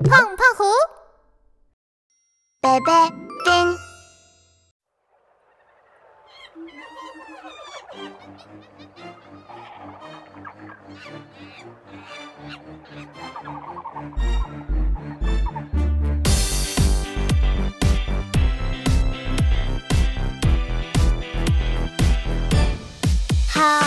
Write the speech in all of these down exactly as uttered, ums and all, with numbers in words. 胖胖虎，贝贝丁，猴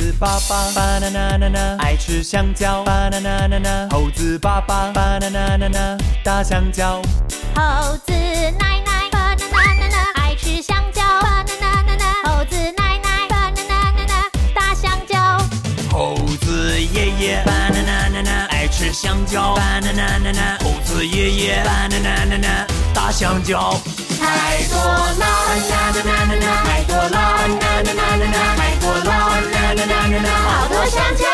子爸爸，巴拿拿拿拿，爱吃香蕉，巴拿拿拿拿，猴子爸爸，巴拿拿拿拿，大香蕉，猴子妈妈，巴拿拿拿拿，爱吃香蕉，巴拿拿拿拿，猴子妈妈，巴拿拿拿拿，大香蕉，猴子爸爸，巴拿拿拿拿，爱吃香蕉，巴拿拿拿拿，猴子爸爸，巴拿拿拿拿，大香蕉，猴子奶奶，巴拿拿拿拿，爱吃香蕉，巴拿拿拿拿。 猴子奶奶，巴拿拿拿拿，大香蕉。猴子爷爷，巴拿拿拿拿，爱吃香蕉，巴拿拿拿拿。猴子爷爷，巴拿拿拿拿，大香蕉。太多啦啦啦啦啦，太多啦啦啦啦啦，太多啦啦啦啦啦，好多香蕉。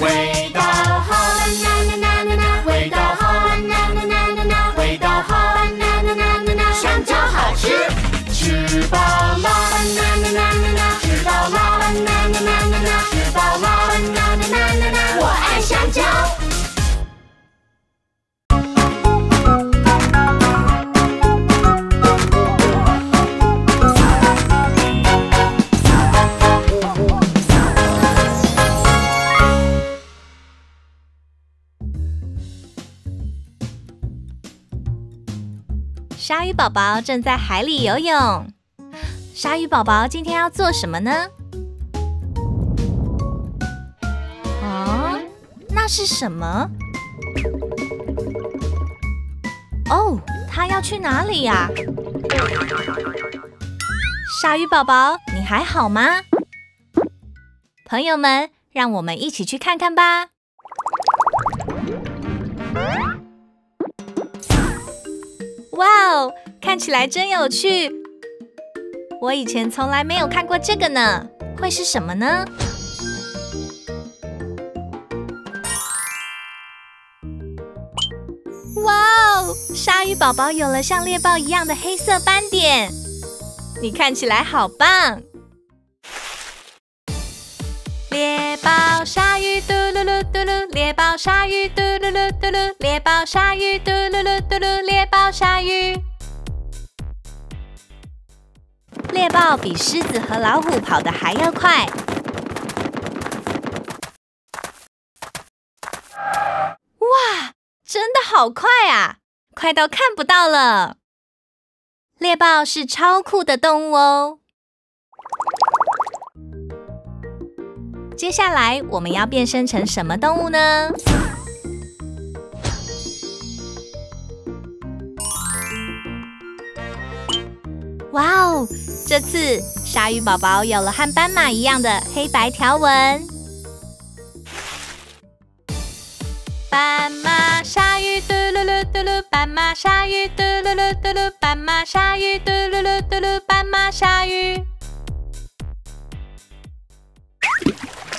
味道好啦啦啦啦啦，味道好啦啦啦啦啦，味道好啦啦啦啦啦，香蕉好吃。 吃饱啦，啦啦啦啦啦，吃饱啦，啦啦啦啦啦，吃饱啦，啦啦啦啦啦，我爱香蕉。鲨鱼宝宝正在海里游泳。鲨鱼宝宝今天要做什么呢？哦，那是什么？哦，它要去哪里呀？鲨鱼宝宝，你还好吗？朋友们，让我们一起去看看吧。 哇哦， wow, 看起来真有趣！我以前从来没有看过这个呢，会是什么呢？哇哦，鲨鱼宝宝有了像猎豹一样的黑色斑点，你看起来好棒！猎豹鲨鱼嘟噜噜嘟噜，猎豹鲨鱼嘟噜噜嘟噜，猎豹鲨鱼嘟噜噜嘟噜，猎豹鲨鱼。猎豹比狮子和老虎跑得还要快。哇，真的好快啊，快到看不到了！猎豹是超酷的动物哦。 接下来我们要变身成什么动物呢？哇哦！这次鲨鱼宝宝有了和斑马一样的黑白条纹。斑马鲨鱼嘟噜噜嘟噜，斑马鲨鱼嘟噜噜嘟噜，斑马鲨鱼嘟噜噜嘟噜，斑马鲨鱼。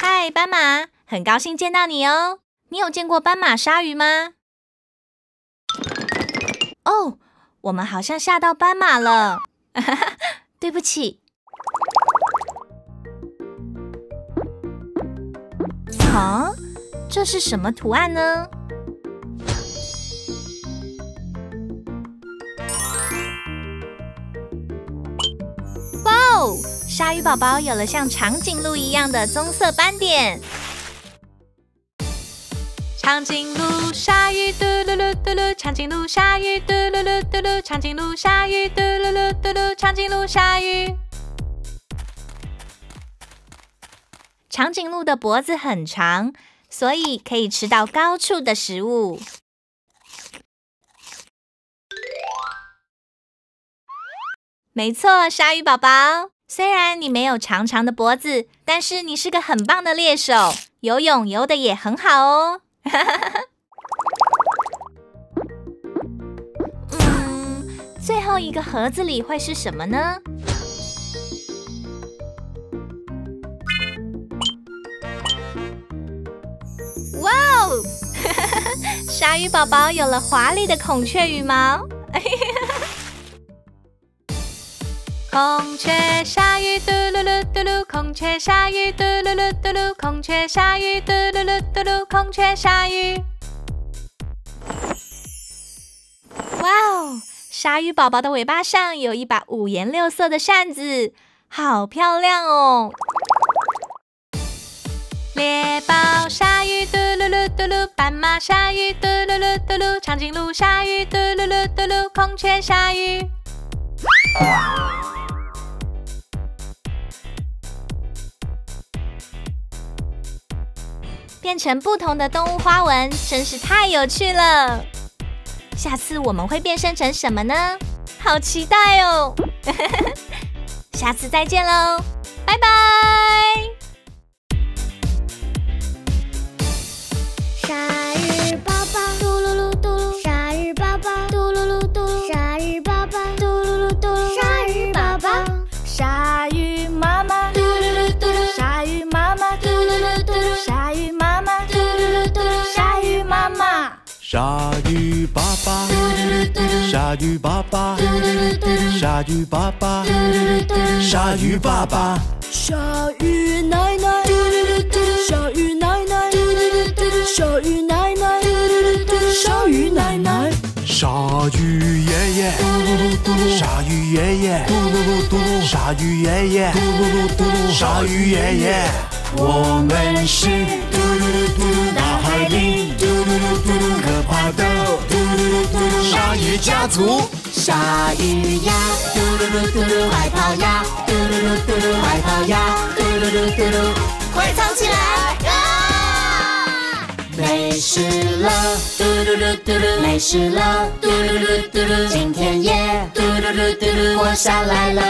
嗨，斑马，很高兴见到你哦。你有见过斑马鲨鱼吗？哦，我们好像吓到斑马了，对不起。啊，这是什么图案呢？哇哦！ 鲨鱼宝宝有了像长颈鹿一样的棕色斑点。长颈鹿鲨鱼嘟噜噜嘟噜，长颈鹿鲨鱼嘟噜噜嘟噜，长颈鹿鲨鱼嘟噜噜嘟噜，长颈鹿鲨鱼。长颈鹿的脖子很长，所以可以吃到高处的食物。 没错，鲨鱼宝宝，虽然你没有长长的脖子，但是你是个很棒的猎手，游泳游得也很好哦。嗯，最后一个盒子里会是什么呢？哦！鲨鱼宝宝有了华丽的孔雀羽毛。孔雀鲨鱼嘟噜噜嘟噜，孔雀鲨鱼嘟噜噜嘟噜，孔雀鲨鱼嘟噜噜嘟噜，孔雀鲨鱼。哇哦！鲨鱼宝宝的尾巴上有一把五颜六色的扇子，好漂亮哦！ 猎豹鲨鱼嘟噜噜嘟噜，斑马鲨鱼嘟噜噜嘟噜，长颈鹿鲨鱼嘟噜噜嘟噜，孔雀鲨鱼。变成不同的动物花纹，真是太有趣了。下次我们会变身成什么呢？好期待哦！下次再见喽，拜拜。 鲨鱼宝宝嘟噜噜嘟噜，鲨鱼宝宝嘟噜噜嘟噜，鲨鱼宝宝嘟噜噜嘟噜，鲨鱼宝宝，鲨鱼妈妈嘟噜噜嘟噜，鲨鱼妈妈嘟噜噜嘟噜，鲨鱼妈妈嘟噜噜嘟噜，鲨鱼妈妈，鲨鱼爸爸嘟噜噜嘟噜，鲨鱼爸爸嘟噜噜嘟噜，鲨鱼爸爸嘟噜噜嘟噜，鲨鱼爸爸，鲨鱼奶奶嘟噜噜嘟噜，鲨鱼奶奶。 鲨鱼奶奶，鲨鱼奶奶，鲨鱼爷爷，鲨鱼爷爷，鲨鱼爷爷，鲨鱼爷爷，我们是大海里可怕的鲨鱼家族。鲨鱼呀，嘟噜噜嘟噜，快跑呀，嘟噜噜嘟噜，快跑呀，嘟噜噜嘟噜，快藏起来！ 没事了，嘟噜噜嘟噜，没事了，嘟噜噜嘟噜，今天也嘟噜噜嘟噜活下来了，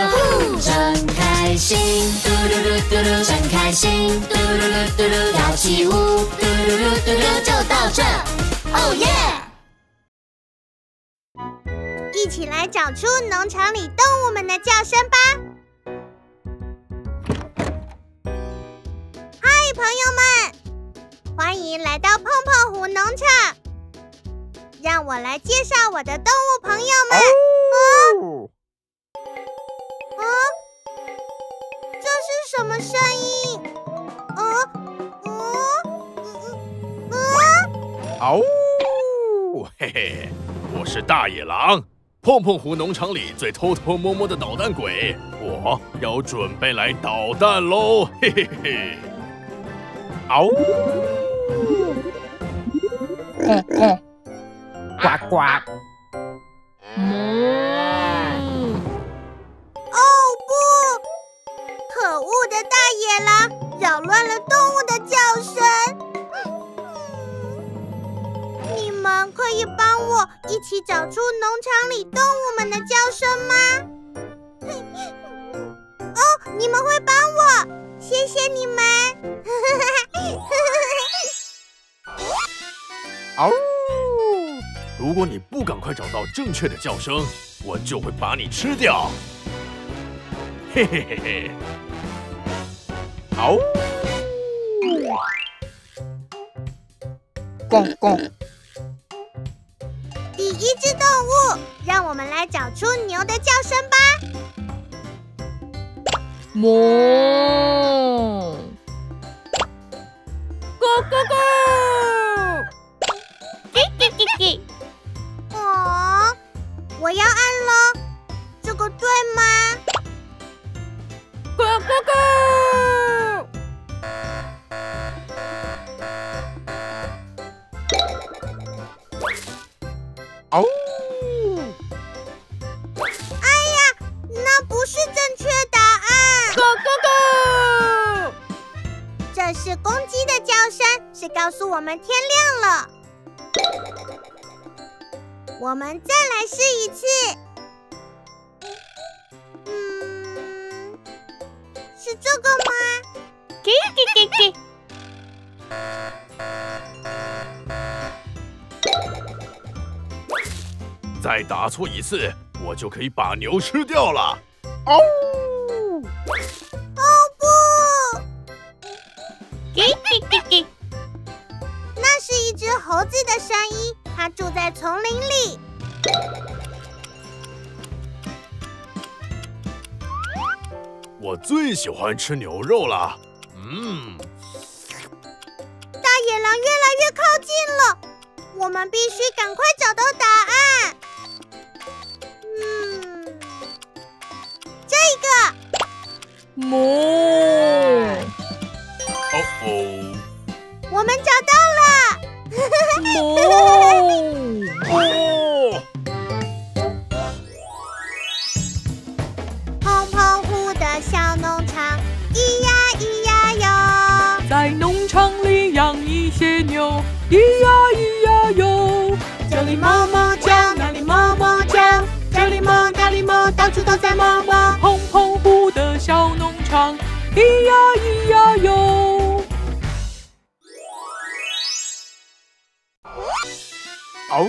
真开心，嘟噜噜嘟噜，真开心，嘟噜噜嘟噜，跳起舞，嘟噜噜嘟噜，就到这，哦耶！一起来找出农场里动物们的叫声吧！嗨，朋友们！ 欢迎来到碰碰湖农场，让我来介绍我的动物朋友们。哦、啊，啊，这是什么声音？啊啊啊！啊哦，嘿嘿，我是大野狼，碰碰湖农场里最偷偷摸摸的捣蛋鬼，我要准备来捣蛋喽！嘿嘿嘿，啊哦。 呱呱！嗯、哦不！可恶的大野狼扰乱了动物的叫声。嗯、你们可以帮我一起找出农场里动物们的叫声吗？哦，你们会帮我，谢谢你们。嗷！如果你不赶快找到正确的叫声，我就会把你吃掉。嘿嘿嘿嘿！嗷！公公。第一只动物，让我们来找出牛的叫声吧。哞！咕咕咕！ 哦，我要按喽，这个对吗？咕咕咕！哦！哎呀，那不是正确答案。咕咕咕！这是公鸡的叫声，是告诉我们天亮了。 我们再来试一次。嗯，是这个吗？给给给给。再答错一次，我就可以把牛吃掉了。哦！哦不！给给给给。那是一只它住在丛林里。我最喜欢吃牛肉了。嗯。大野狼越来越靠近了，我们必须赶快找到答案。嗯，这个。嗯。哦哦。我们找到了。 哦哦！澎澎湖的小农场，咿呀咿呀哟，在农场里养一些牛，咿呀咿呀哟。这里么么叫，那里么么叫，这里么那里么，到处都在么么。澎澎湖的小农场，咿呀咿呀哟。 嗷！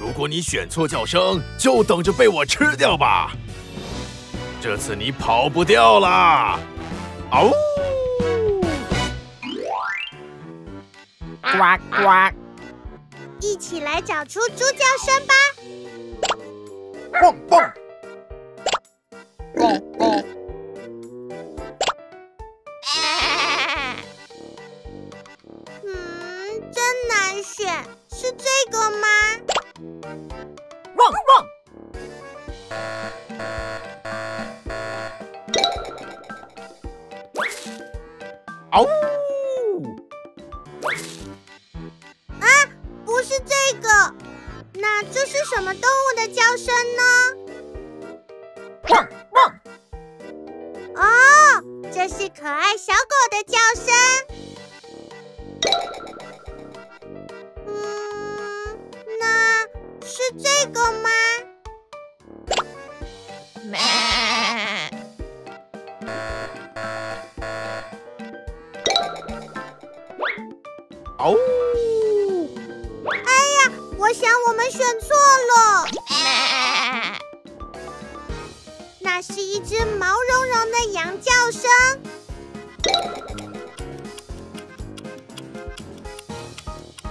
如果你选错叫声，就等着被我吃掉吧。这次你跑不掉啦！嗷！呱呱！一起来找出猪叫声吧！蹦蹦！蹦蹦！嗯。 真难选，是这个吗？汪汪！嗷！啊，不是这个，那这是什么动物的叫声呢？汪汪！哦，这是可爱小狗的叫声。 是这个吗？哦！哎呀，我想我们选错了。那是一只毛茸茸的羊叫声。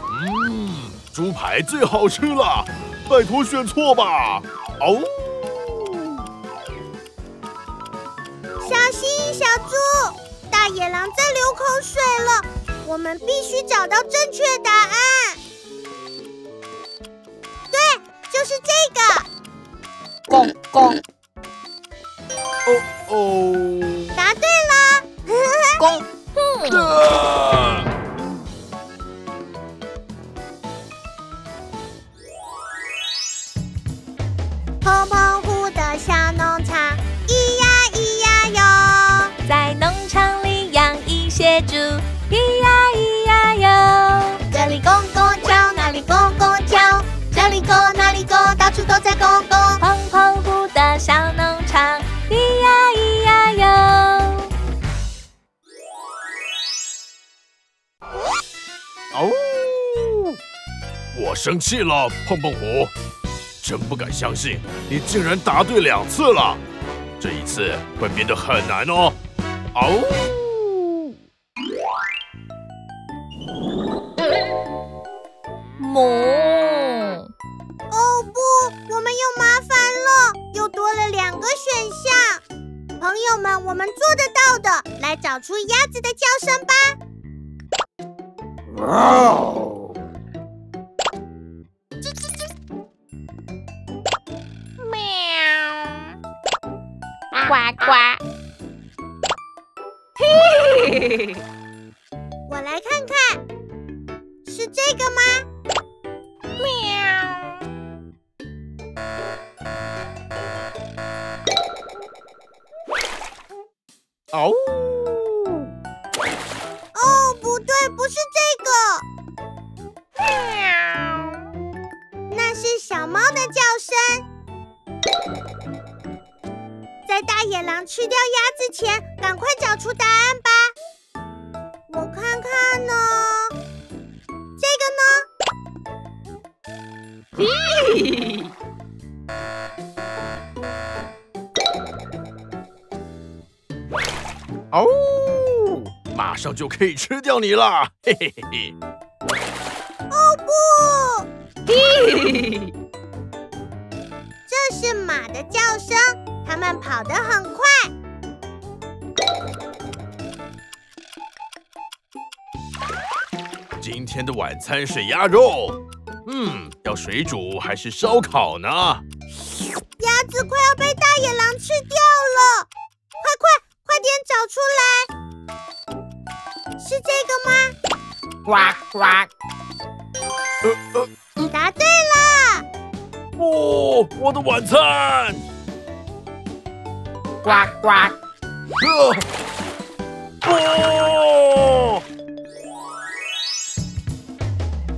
嗯，猪排最好吃了。 拜托选错吧！哦，小心小猪，大野狼在流口水了，我们必须找到正确答案。对，就是这个。公公。哦哦。答对了。公。嗯。 澎澎湖的小农场，咿呀咿呀哟，在农场里养一些猪，咿呀咿呀哟。这里公公叫，那里公公叫，这里狗那里狗，到处都在公公。澎澎湖的小农场，咿呀咿呀哟。哦，我生气了，澎澎湖。 真不敢相信，你竟然答对两次了！这一次会变得很难哦。哦，猛！哦不，我们又麻烦了，又多了两个选项。朋友们，我们做得到的，来找出鸭子的叫声吧。哦 呱呱！我来看看，是这个吗？喵！哦！哦，不对，不是这个。喵！那是小猫的叫声。 在大野狼吃掉鸭子前，赶快找出答案吧！我看看呢，这个呢？哦，马上就可以吃掉你了！嘿嘿嘿嘿！哦不！这是马的叫声，它们跑得很快。今天的晚餐是鸭肉，嗯，要水煮还是烧烤呢？鸭子快要被大野狼吃掉了，快快快点找出来，是这个吗？呱呱！呃呃，答对了！哦，我的晚餐！呱呱！呃，哦！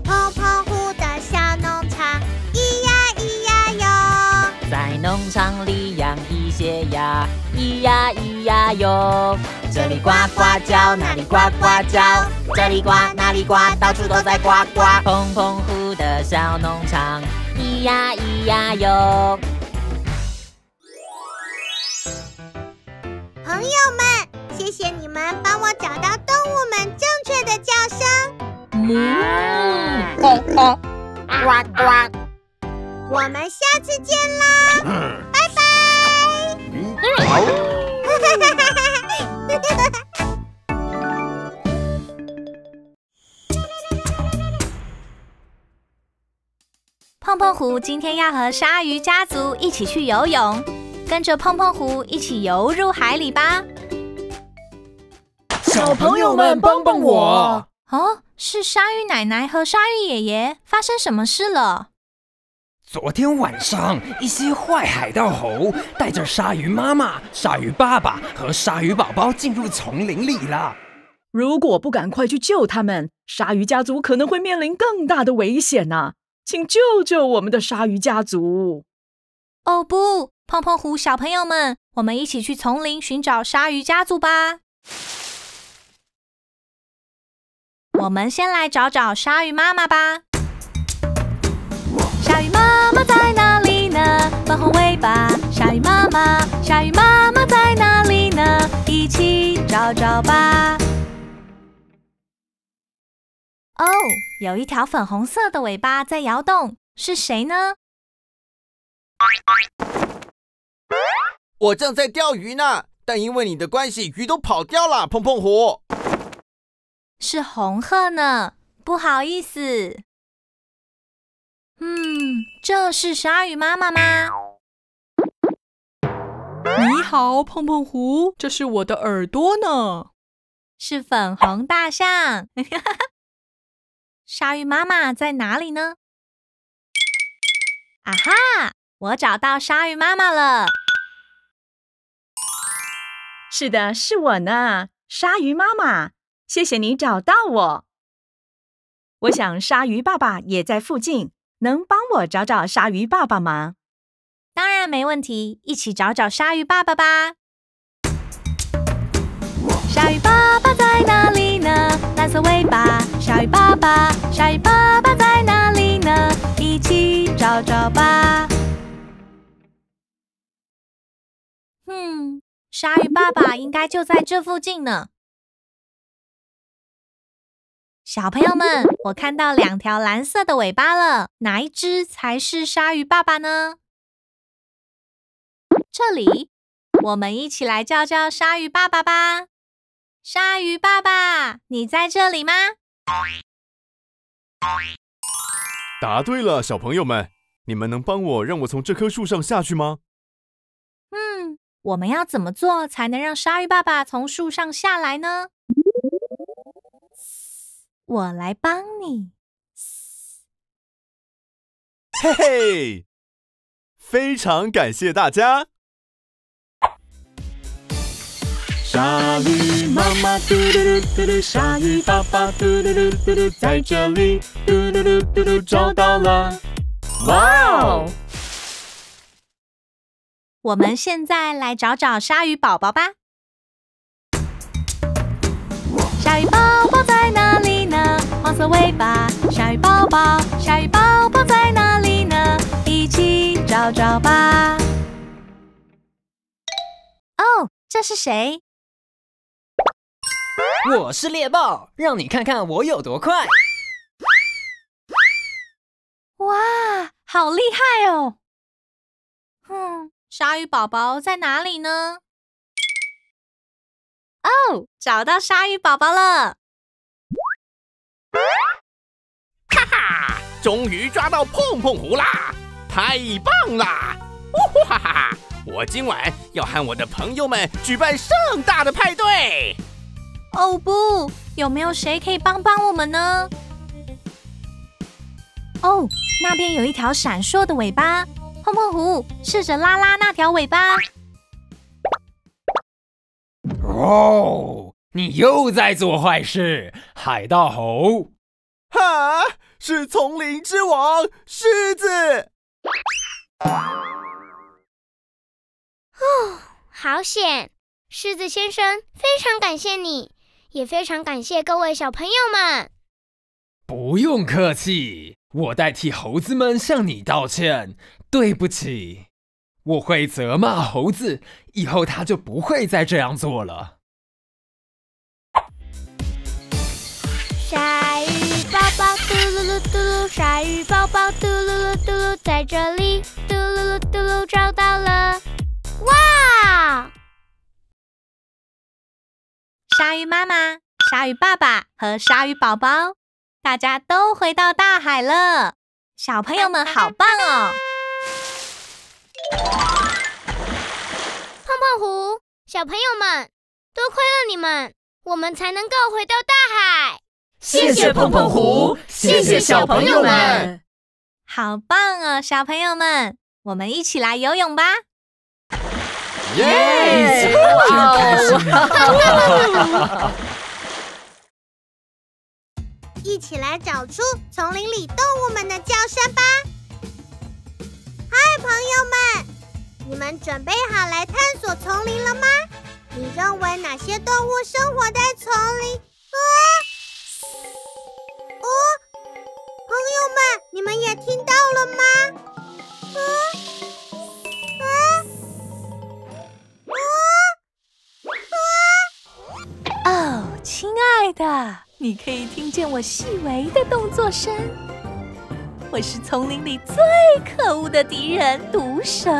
澎澎湖的小农场，咿呀咿呀哟，在农场里养一些鸭，咿呀咿呀哟。 这里呱呱叫，那里呱呱叫，这里呱那里呱，到处都在呱呱。澎澎湖的小农场，咿呀咿呀哟。朋友们，谢谢你们帮我找到动物们正确的叫声。嗯，呱呱呱呱。我们下次见啦，拜拜。哈哈哈哈。 澎澎湖今天要和鲨鱼家族一起去游泳，跟着澎澎湖一起游入海里吧！小朋友们，帮帮我！哦，是鲨鱼奶奶和鲨鱼爷爷，发生什么事了？ 昨天晚上，一些坏海盗猴带着鲨鱼妈妈、鲨鱼爸爸和鲨鱼宝宝进入丛林里了。如果不赶快去救他们，鲨鱼家族可能会面临更大的危险呐！请救救我们的鲨鱼家族！哦不，澎澎湖小朋友们，我们一起去丛林寻找鲨鱼家族吧。我们先来找找鲨鱼妈妈吧。 鲨鱼妈妈在哪里呢？粉红尾巴，鲨鱼妈妈，鲨鱼妈妈在哪里呢？一起找找吧。哦，有一条粉红色的尾巴在摇动，是谁呢？我正在钓鱼呢，但因为你的关系，鱼都跑掉了。澎澎湖是红鹤呢，不好意思。 嗯，这是鲨鱼妈妈吗？你好，澎澎湖，这是我的耳朵呢。是粉红大象。鲨鱼妈妈在哪里呢？啊哈，我找到鲨鱼妈妈了。是的，是我呢，鲨鱼妈妈，谢谢你找到我。我想鲨鱼爸爸也在附近。 能帮我找找鲨鱼爸爸吗？当然没问题，一起找找鲨鱼爸爸吧。鲨鱼爸爸在哪里呢？蓝色尾巴，鲨鱼爸爸，鲨鱼爸爸在哪里呢？一起找找吧。嗯，鲨鱼爸爸应该就在这附近呢。 小朋友们，我看到两条蓝色的尾巴了，哪一只才是鲨鱼爸爸呢？这里，我们一起来叫叫鲨鱼爸爸吧。鲨鱼爸爸，你在这里吗？答对了，小朋友们，你们能帮我让我从这棵树上下去吗？嗯，我们要怎么做才能让鲨鱼爸爸从树上下来呢？ 我来帮你，嘿嘿，非常感谢大家。鲨鱼妈妈嘟嘟嘟嘟嘟，鲨鱼爸爸嘟嘟嘟嘟嘟，在这里嘟嘟嘟嘟嘟找到了！哇哦！我们现在来找找鲨鱼宝宝吧。鲨鱼宝宝在哪里？ 黄色尾巴，鲨鱼宝宝，鲨鱼宝宝在哪里呢？一起找找吧。哦，这是谁？我是猎豹，让你看看我有多快！哇，好厉害哦！哼，鲨鱼宝宝在哪里呢？哦，找到鲨鱼宝宝了！哈哈，终于抓到碰碰狐啦！太棒啦！呜哈哈！我今晚要和我的朋友们举办盛大的派对。哦不，有没有谁可以帮帮我们呢？ 哦， oh, 那边有一条闪烁的尾巴，碰碰狐试着拉拉那条尾巴。哦， oh, 你又在做坏事，海盗猴！哈，是丛林之王狮子。哦，好险！狮子先生，非常感谢你，也非常感谢各位小朋友们。不用客气。 我代替猴子们向你道歉，对不起。我会责骂猴子，以后他就不会再这样做了。鲨鱼宝宝嘟噜噜嘟噜，鲨鱼宝宝嘟噜噜嘟噜，在这里嘟噜噜嘟噜找到了！哇！鲨鱼妈妈、鲨鱼爸爸和鲨鱼宝宝。 大家都回到大海了，小朋友们好棒哦！碰碰狐，小朋友们，多亏了你们，我们才能够回到大海。谢谢碰碰狐，谢谢小朋友们，好棒哦，小朋友们，我们一起来游泳吧！耶！一起来找出丛林里动物们的叫声吧！嗨，朋友们，你们准备好来探索丛林了吗？你认为哪些动物生活在丛林？啊！哦，朋友们，你们也听到了吗？啊啊啊啊！哦，亲爱的。 你可以听见我细微的动作声。我是丛林里最可恶的敌人——毒蛇，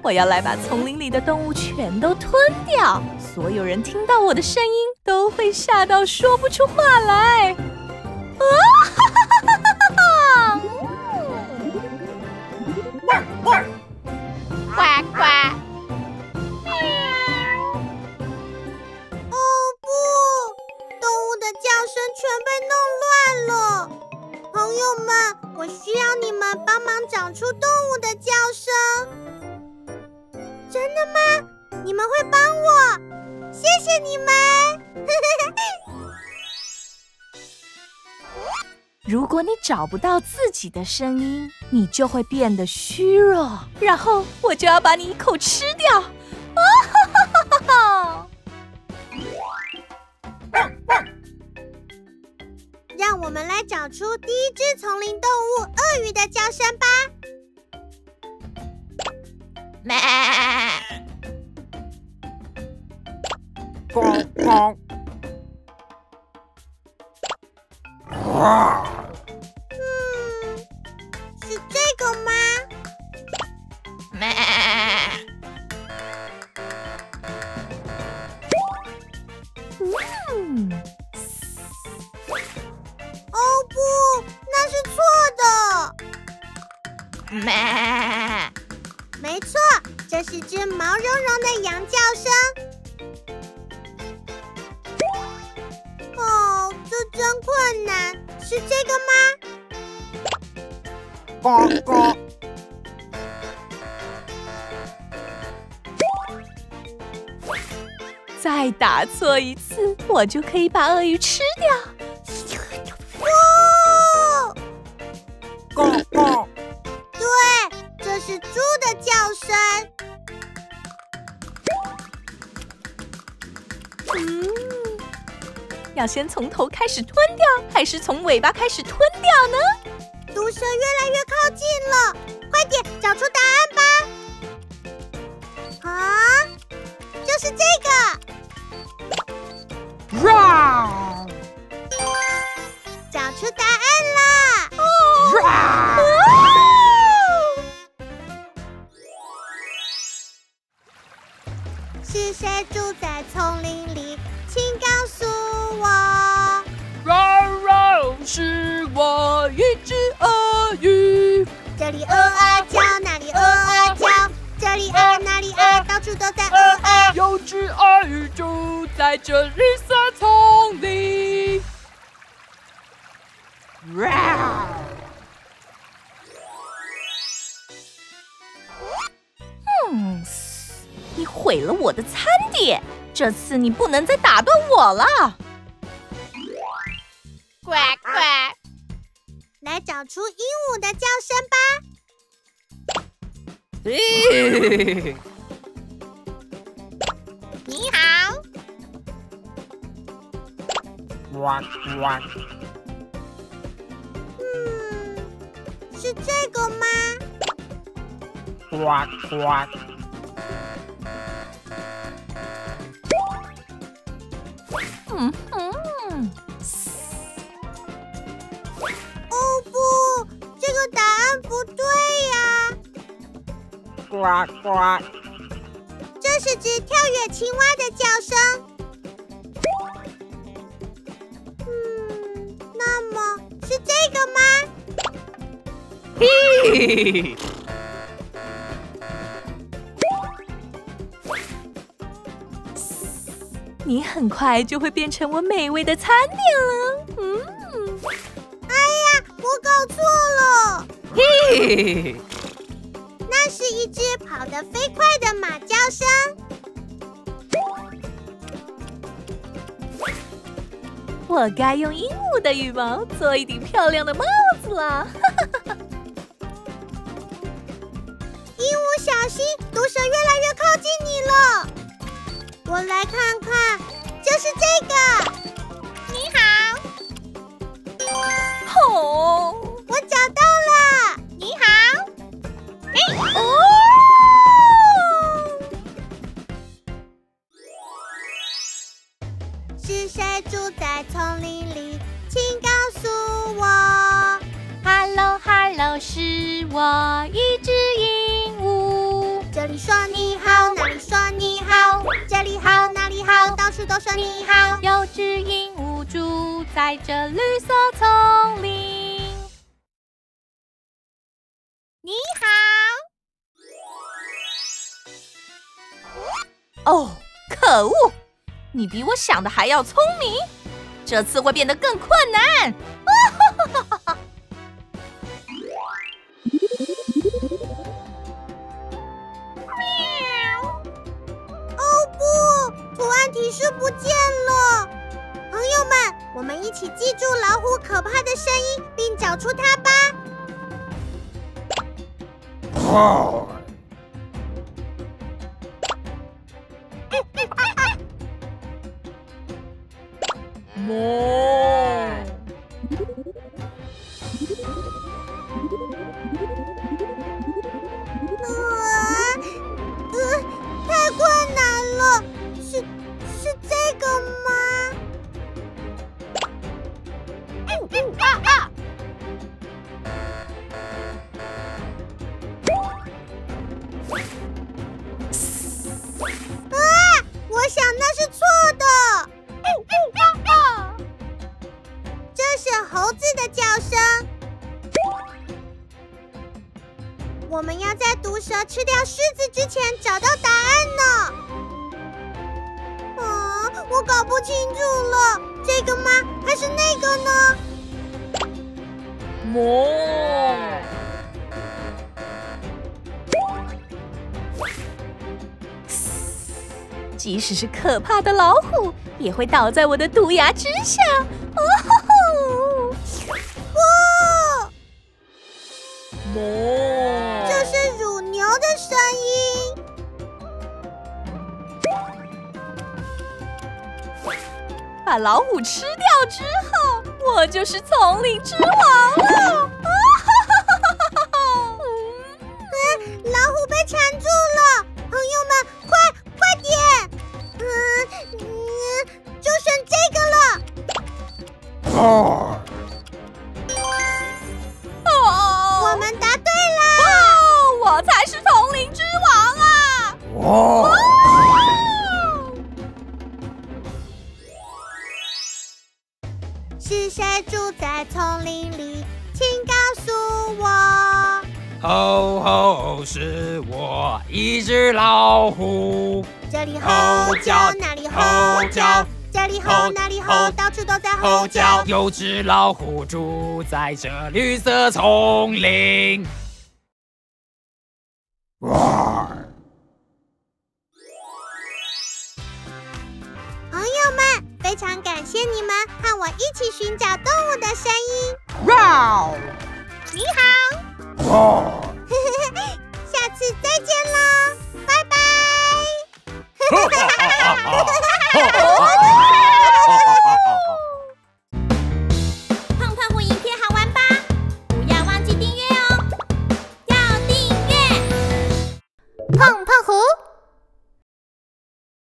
我要来把丛林里的动物全都吞掉。所有人听到我的声音都会吓到说不出话来。啊！哈哈哈哈哈哈！汪汪！呱呱！ 全被弄乱了，朋友们，我需要你们帮忙找出动物的叫声。真的吗？你们会帮我？谢谢你们！如果你找不到自己的声音，你就会变得虚弱，然后我就要把你一口吃掉。哦哈哈哈哈！ 让我们来找出第一只丛林动物鳄鱼的叫声吧。咩！汪汪！嗯，是这个吗？咩！嗯。 没错，这是只毛茸茸的羊叫声。哦，这真困难，是这个吗？呱呱。再打错一次，我就可以把鳄鱼吃掉。哦，呱呱。 是猪的叫声。嗯，要先从头开始吞掉，还是从尾巴开始吞掉呢？毒蛇越来越靠近了，快点找出答案吧！啊，就是这个。哇！找出答案啦！哦。住在丛林里，请告诉我。Row row， 是我一只鳄鱼。这里鹅啊叫，那里鹅啊叫，这里啊那里啊，到处都在鹅啊。有只鳄鱼住在这绿色丛林。Row。 嗯，你毁了我的餐点，这次你不能再打断我了。呱呱，来找出鹦鹉的叫声吧。你好。呱呱。嗯，是这个吗？ 呱呱！嗯嗯，哦不，这个答案不对呀！呱呱！这是只跳跃青蛙的叫声。嗯，那么是这个吗？嘿。 你很快就会变成我美味的餐点了，嗯。哎呀，我搞错了。嘿，那是一只跑得飞快的马叫声。我该用鹦鹉的羽毛做一顶漂亮的帽子了。鹦鹉，小心，毒蛇越来越靠近你了。 我来看看，就是这个。你好，哦， oh. 我找到了。你好，哎，哦，是谁住在丛林里？请告诉我。Hello Hello， 是我一只鹦鹉。这里说你好，那里说你好。 这里好，那里好，到处都说你好。有只鹦鹉住在这绿色丛林。你好。哦，可恶！你比我想的还要聪明，这次会变得更困难。提示不见了，朋友们，我们一起记住老虎可怕的声音，并找出它吧。哦。我们要在毒蛇吃掉狮子之前找到答案呢。啊，我搞不清楚了，这个吗？还是那个呢？魔。即使是可怕的老虎，也会倒在我的毒牙之下。哦吼吼！不。魔。 声音，把老虎吃掉之后，我就是丛林之王了。啊哈哈哈哈！嗯，老虎被缠住了，朋友们，快快点！嗯嗯，就剩这个了。啊 我才是丛林之王啊！哇！是谁住在丛林里？请告诉我。吼吼，是我，一只老虎。这里吼叫，那里吼叫，这里吼那里吼，到处都在吼叫。有只老虎住在这绿色丛林。哇！ 非常感谢你们和我一起寻找动物的声音。哇！你好。哇！下次再见喽，拜拜。胖胖虎影片好玩吧？不要忘记订阅哦，要订阅。胖胖虎。